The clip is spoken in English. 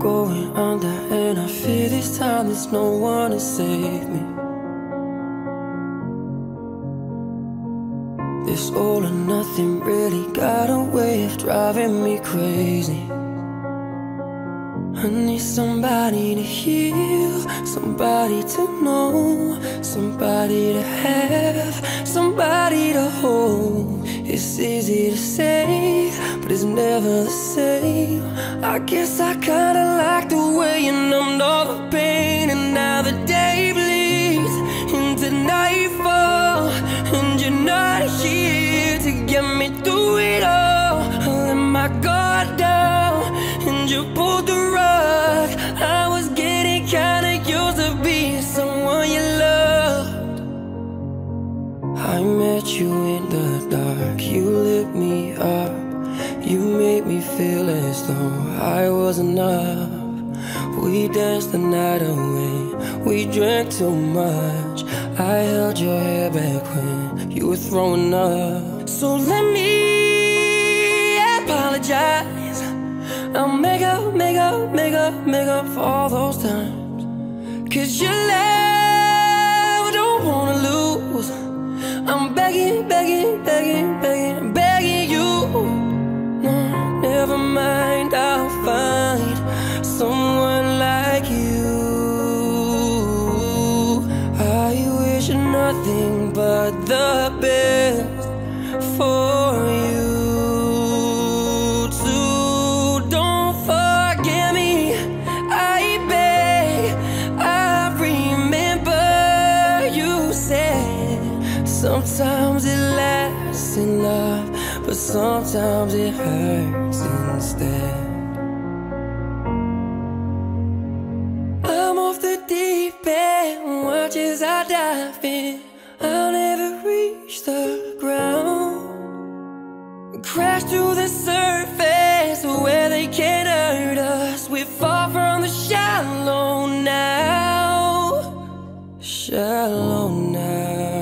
going under, and I fear this time there's no one to save me. This all or nothing really got a way of driving me crazy. I need somebody to heal, somebody to know, somebody to have, somebody to hold. It's easy to say, but it's never the same. I guess I kinda like the way you numbed all the pain. And now the day bleeds into nightfall, and you're not here to get me through it all. I let my guard down, and you pulled the rug. I was getting kinda used to being someone you loved. I met you in the dark, you lit me up. You made me feel as though I was enough. We danced the night away, we drank too much. I held your hair back when you were throwing up. So let me apologize. I'll make up for all those times. 'Cause your love, don't wanna lose. I'm begging you. No, never mind, I'll find someone like you. I wish nothing but the best for you. Sometimes it lasts in love, but sometimes it hurts instead. I'm off the deep end, watch as I dive in. I'll never reach the ground, crash to the surface where they can't hurt us. We fall from the shallow now, shallow now.